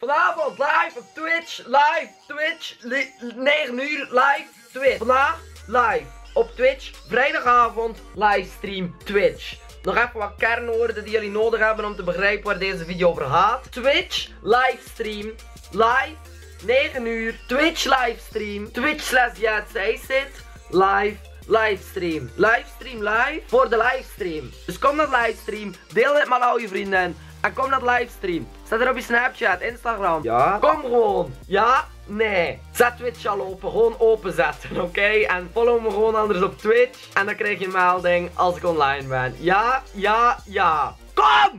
Vanavond live op Twitch, 9 uur live Twitch. Vandaag live op Twitch, vrijdagavond livestream Twitch. Nog even wat kernwoorden die jullie nodig hebben om te begrijpen waar deze video over gaat. Twitch livestream, live, 9 uur, Twitch livestream, Twitch/JaatSijsit, live. Livestream live voor de livestream. Dus kom naar de livestream, deel dit met al je vrienden en kom naar de livestream. Zet er op je Snapchat, Instagram. Ja. Kom gewoon. Ja, nee. Zet Twitch al open, gewoon openzetten, oké? En follow me gewoon anders op Twitch en dan krijg je een melding als ik online ben. Ja, ja, ja. Kom!